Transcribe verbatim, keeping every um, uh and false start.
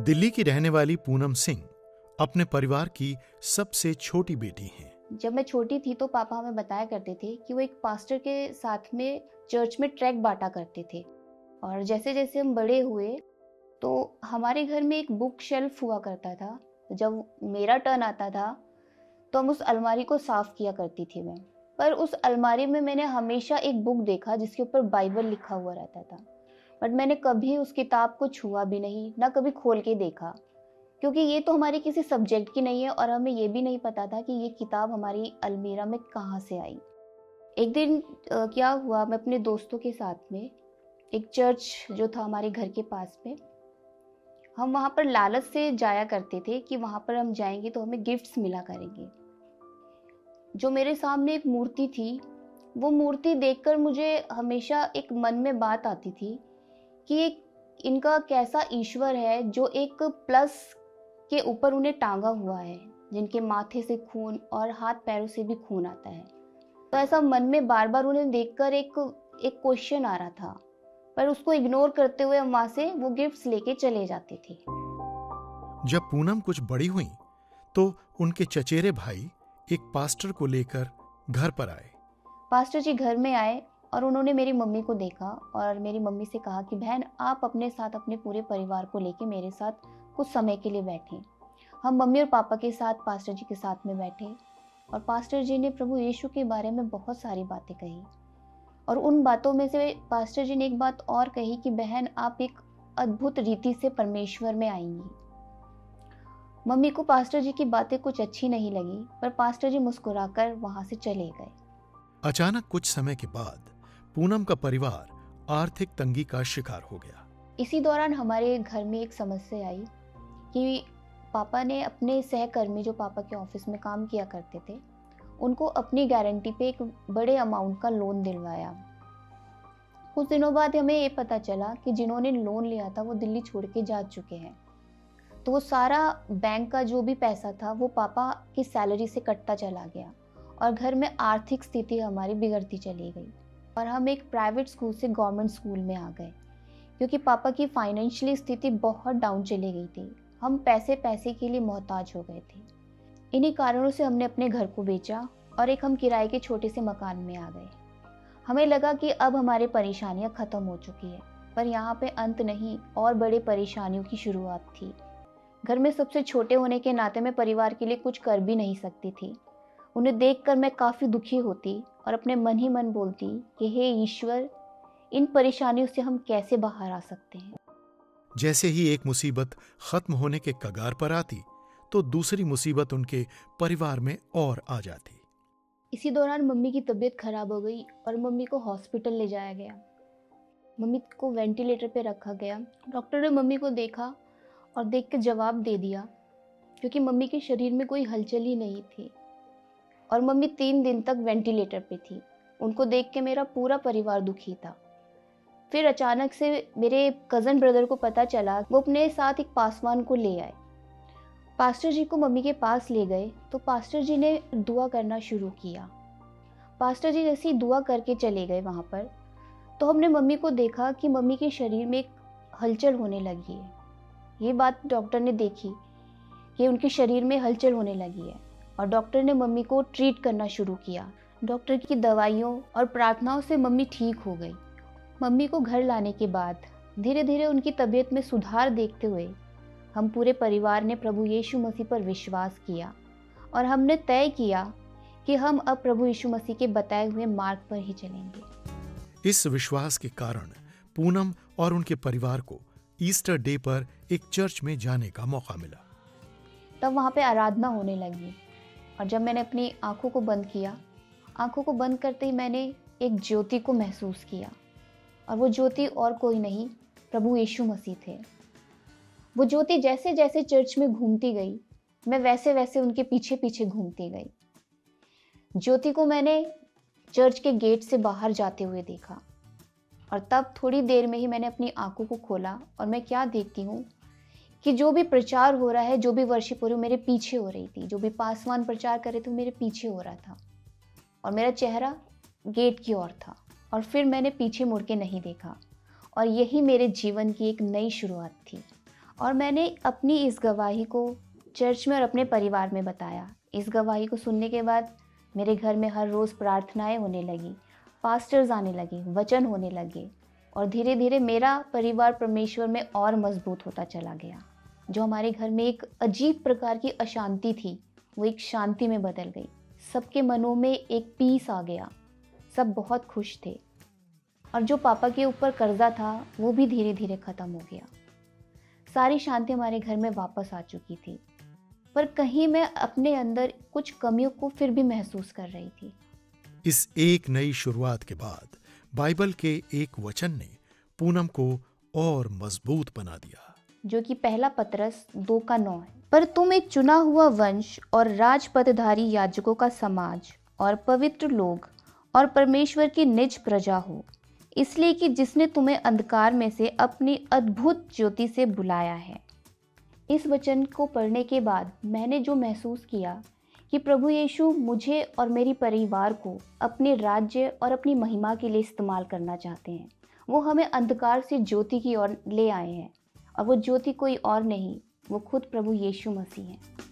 दिल्ली की रहने वाली पूनम सिंह अपने परिवार की सबसे छोटी बेटी हैं। जब मैं छोटी थी तो पापा हमें बताया करते थे कि वो एक पास्टर के साथ में चर्च में ट्रैक बांटा करते थे, और जैसे जैसे हम बड़े हुए तो हमारे घर में एक बुक शेल्फ हुआ करता था। जब मेरा टर्न आता था तो हम उस अलमारी को साफ किया करती थी मैं, पर उस अलमारी में मैंने हमेशा एक बुक देखा जिसके ऊपर बाइबल लिखा हुआ रहता था, बट मैंने कभी उस किताब को छुआ भी नहीं, ना कभी खोल के देखा, क्योंकि ये तो हमारे किसी सब्जेक्ट की नहीं है और हमें ये भी नहीं पता था कि ये किताब हमारी अलमीरा में कहाँ से आई। एक दिन आ, क्या हुआ, मैं अपने दोस्तों के साथ में एक चर्च जो था हमारे घर के पास में, हम वहाँ पर लालच से जाया करते थे कि वहाँ पर हम जाएंगे तो हमें गिफ्ट्स मिला करेंगे। जो मेरे सामने एक मूर्ति थी, वो मूर्ति देखकर मुझे हमेशा एक मन में बात आती थी कि एक इनका कैसा ईश्वर है जो एक प्लस के ऊपर उन्हें टांगा हुआ है, जिनके माथे से खून और हाथ पैरों से भी खून आता है। तो ऐसा मन में बार बार उन्हें देखकर एक एक क्वेश्चन आ रहा था, पर उसको इग्नोर करते हुए हम वहाँ से वो गिफ्ट्स लेके चले जाते थे। जब पूनम कुछ बड़ी हुई तो उनके चचेरे भाई एक पास्टर को लेकर घर पर आए। पास्टर जी घर में आए और उन्होंने मेरी मम्मी को देखा और मेरी मम्मी से कहा कि बहन, आप अपने साथ अपने पूरे परिवार को लेके मेरे साथ कुछ समय के लिए बैठें। हम मम्मी और पापा के साथ पास्टर जी के साथ में बैठे, और पास्टर जी ने प्रभु यीशु के बारे में बहुत सारी बातें कही, और उन बातों में से पास्टर जी ने एक बात और कही कि बहन, आप एक अद्भुत रीति से परमेश्वर में आएंगी। मम्मी को पास्टर जी की बातें कुछ अच्छी नहीं लगी, पर पास्टर जी मुस्कुरा कर वहाँ से चले गए। अचानक कुछ समय के बाद पूनम का परिवार आर्थिक तंगी का शिकार हो गया। इसी दौरान हमारे घर में एक समस्या आई कि पापा ने अपने सहकर्मी जो पापा के ऑफिस में काम किया करते थे, उनको अपनी गारंटी पे एक बड़े अमाउंट का लोन दिलवाया। कुछ दिनों बाद हमें ये पता चला कि जिन्होंने लोन लिया था वो दिल्ली छोड़ के जा चुके हैं, तो वो सारा बैंक का जो भी पैसा था वो पापा की सैलरी से कटता चला गया, और घर में आर्थिक स्थिति हमारी बिगड़ती चली गई, और हम एक प्राइवेट स्कूल से गवर्नमेंट स्कूल में आ गए, क्योंकि पापा की फाइनेंशियली स्थिति बहुत डाउन चली गई थी। हम पैसे पैसे के लिए मोहताज हो गए थे। इन्हीं कारणों से हमने अपने घर को बेचा और एक हम किराए के छोटे से मकान में आ गए। हमें लगा कि अब हमारी परेशानियां ख़त्म हो चुकी है, पर यहाँ पे अंत नहीं, और बड़े परेशानियों की शुरुआत थी। घर में सबसे छोटे होने के नाते मैं परिवार के लिए कुछ कर भी नहीं सकती थी। उन्हें देखकर मैं काफ़ी दुखी होती और अपने मन ही मन बोलती कि हे ईश्वर, इन परेशानियों से हम कैसे बाहर आ सकते हैं। जैसे ही एक मुसीबत खत्म होने के कगार पर आती तो दूसरी मुसीबत उनके परिवार में और आ जाती। इसी दौरान मम्मी की तबीयत खराब हो गई और मम्मी को हॉस्पिटल ले जाया गया। मम्मी को वेंटिलेटर पे रखा गया। डॉक्टर ने मम्मी को देखा और देख के जवाब दे दिया, क्योंकि मम्मी के शरीर में कोई हलचल ही नहीं थी, और मम्मी तीन दिन तक वेंटिलेटर पे थी। उनको देख के मेरा पूरा परिवार दुखी था। फिर अचानक से मेरे कज़न ब्रदर को पता चला, वो अपने साथ एक पासवान को ले आए। पास्टर जी को मम्मी के पास ले गए तो पास्टर जी ने दुआ करना शुरू किया। पास्टर जी जैसे ही दुआ करके चले गए वहाँ पर, तो हमने मम्मी को देखा कि मम्मी के शरीर में एक हलचल होने लगी है। ये बात डॉक्टर ने देखी कि उनके शरीर में हलचल होने लगी है, और डॉक्टर ने मम्मी को ट्रीट करना शुरू किया। डॉक्टर की दवाइयों और प्रार्थनाओं से मम्मी ठीक हो गई। मम्मी को घर लाने के बाद धीरे धीरे उनकी तबीयत में सुधार देखते हुए हम पूरे परिवार ने प्रभु यीशु मसीह पर विश्वास किया, और हमने तय किया कि हम अब प्रभु यीशु मसीह के बताए हुए मार्ग पर ही चलेंगे। इस विश्वास के कारण पूनम और उनके परिवार को ईस्टर डे पर एक चर्च में जाने का मौका मिला। तब वहाँ पे आराधना होने लगी, और जब मैंने अपनी आँखों को बंद किया, आँखों को बंद करते ही मैंने एक ज्योति को महसूस किया, और वो ज्योति और कोई नहीं, प्रभु यीशु मसीह थे। वो ज्योति जैसे जैसे चर्च में घूमती गई, मैं वैसे वैसे उनके पीछे पीछे घूमती गई। ज्योति को मैंने चर्च के गेट से बाहर जाते हुए देखा, और तब थोड़ी देर में ही मैंने अपनी आँखों को खोला, और मैं क्या देखती हूँ कि जो भी प्रचार हो रहा है, जो भी वर्शिप हो रही, मेरे पीछे हो रही थी। जो भी पासवान प्रचार कर रहे थे मेरे पीछे हो रहा था, और मेरा चेहरा गेट की ओर था, और फिर मैंने पीछे मुड़ के नहीं देखा, और यही मेरे जीवन की एक नई शुरुआत थी। और मैंने अपनी इस गवाही को चर्च में और अपने परिवार में बताया। इस गवाही को सुनने के बाद मेरे घर में हर रोज़ प्रार्थनाएं होने लगी, पास्टर्स आने लगे, वचन होने लगे और धीरे धीरे मेरा परिवार परमेश्वर में और मजबूत होता चला गया। जो हमारे घर में एक अजीब प्रकार की अशांति थी वो एक शांति में बदल गई। सबके मनों में एक पीस आ गया, सब बहुत खुश थे और जो पापा के ऊपर कर्जा था वो भी धीरे धीरे ख़त्म हो गया। सारी शांति हमारे घर में वापस आ चुकी थी, पर कहीं मैं अपने अंदर कुछ कमियों को फिर भी महसूस कर रही थी। इस एक नई शुरुआत के बाद बाइबल के एक वचन ने पूनम को और मजबूत बना दिया, जो कि पहला पतरस दो का नौ है। पर तुम एक चुना हुआ वंश और राजपदधारी याजकों का समाज और पवित्र लोग और परमेश्वर की निज प्रजा हो, इसलिए कि जिसने तुम्हें अंधकार में से अपनी अद्भुत ज्योति से बुलाया है। इस वचन को पढ़ने के बाद मैंने जो महसूस किया कि प्रभु यीशु मुझे और मेरी परिवार को अपने राज्य और अपनी महिमा के लिए इस्तेमाल करना चाहते हैं। वो हमें अंधकार से ज्योति की ओर ले आए हैं और वो ज्योति कोई और नहीं, वो खुद प्रभु यीशु मसीह हैं।